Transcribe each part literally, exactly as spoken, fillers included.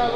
Keep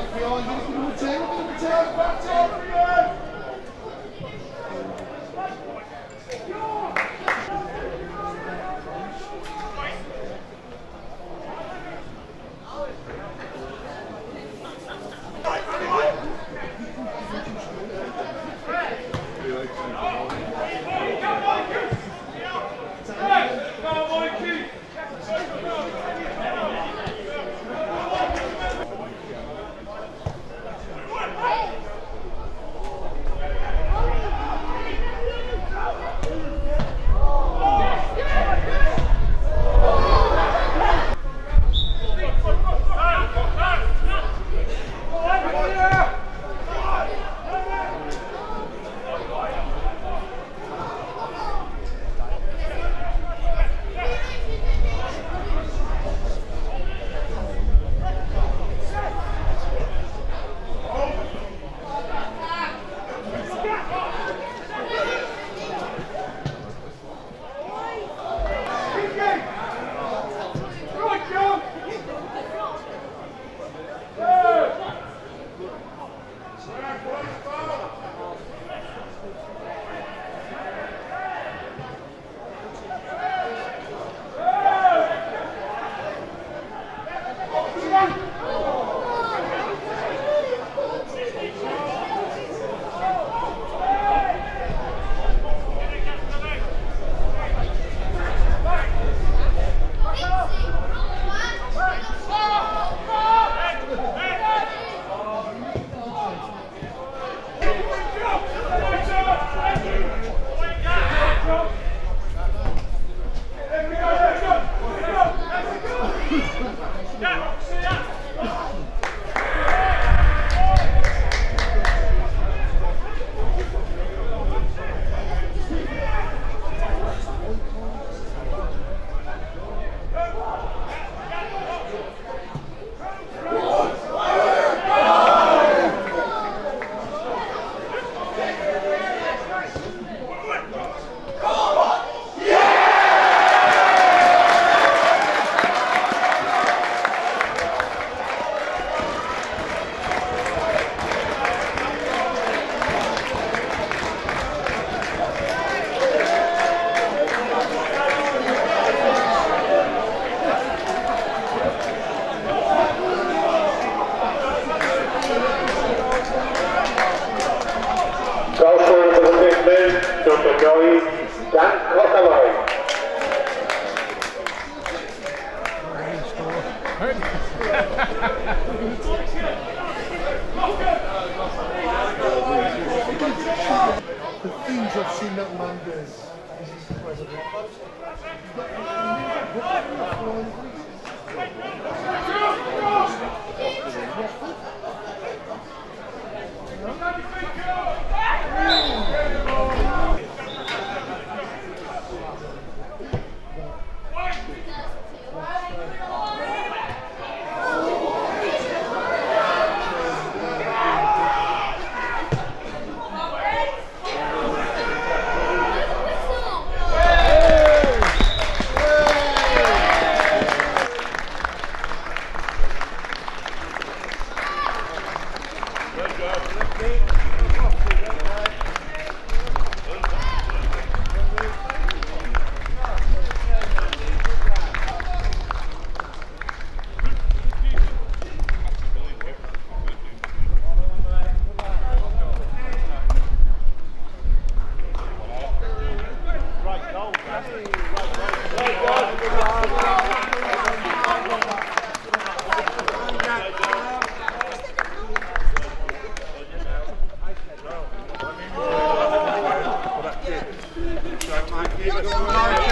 it going.